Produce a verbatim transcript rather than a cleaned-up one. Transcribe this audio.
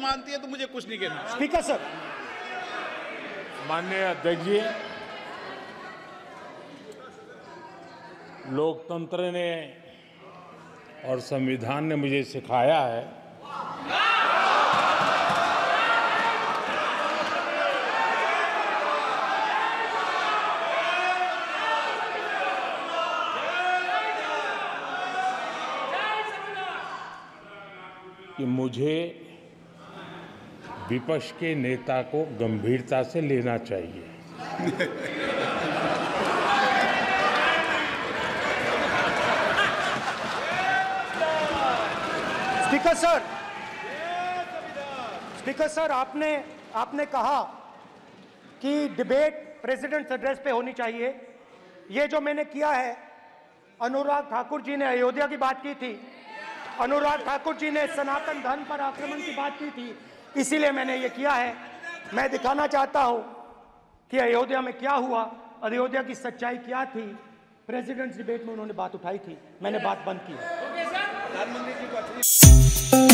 मानती है तो मुझे कुछ नहीं कहना। Speaker sir. माननीय अध्यक्ष जी, लोकतंत्र ने और संविधान ने मुझे सिखाया है कि मुझे विपक्ष के नेता को गंभीरता से लेना चाहिए। स्पीकर सर, स्पीकर सर आपने आपने कहा कि डिबेट प्रेसिडेंट्स एड्रेस पे होनी चाहिए। ये जो मैंने किया है, अनुराग ठाकुर जी ने अयोध्या की बात की थी, अनुराग ठाकुर जी ने सनातन धर्म पर आक्रमण की बात की थी, इसीलिए मैंने ये किया है। मैं दिखाना चाहता हूं कि अयोध्या में क्या हुआ, अयोध्या की सच्चाई क्या थी। प्रेसिडेंट्स डिबेट में उन्होंने बात उठाई थी, मैंने बात बंद की है।